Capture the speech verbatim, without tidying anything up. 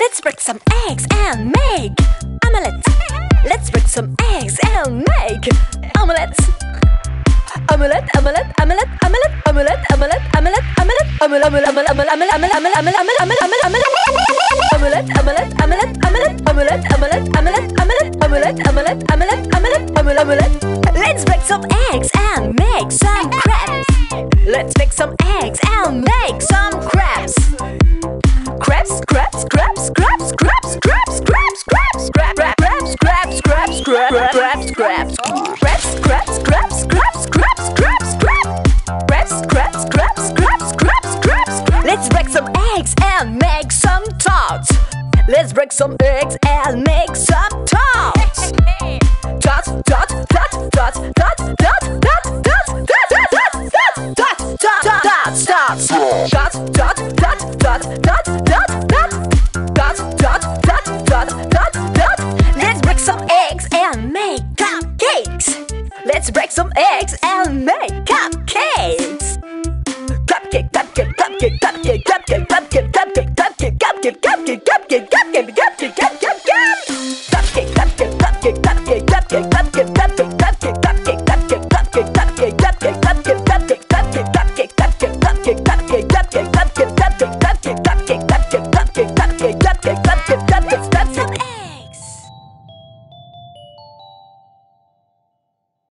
Let's break some eggs and make omelette. Let's break some eggs and make omelette. Omelette, omelette, omelette, omelette, omelette, omelette, omelette, omelette, omelette, omelette, omelette, omelette, omelette, omelette, omelette, omelette. Omelette, omelette, omelette, omelette, omelette, omelette, omelette, omelette, omelette, omelette, omelette, omelette, omelette. Let's break some eggs and make some crabs. Let's make some eggs and make some crabs. Crabs, crabs, crabs, crabs, crabs, crabs, crabs, crabs, crabs, crabs, crabs, crabs, crabs, crabs, crabs, crabs, crabs, crabs, crabs, crabs, crabs, crabs, crabs, crabs, crabs, crabs, crabs. Let's break some eggs and make some tarts. Let's break some eggs and make some tarts. Tarts, tarts, tarts, tarts, tarts, tarts, tarts, tarts, tarts, tarts, tarts, tarts, tarts, tarts, tarts, tarts, tarts, tarts. Let's break some eggs and make cupcakes.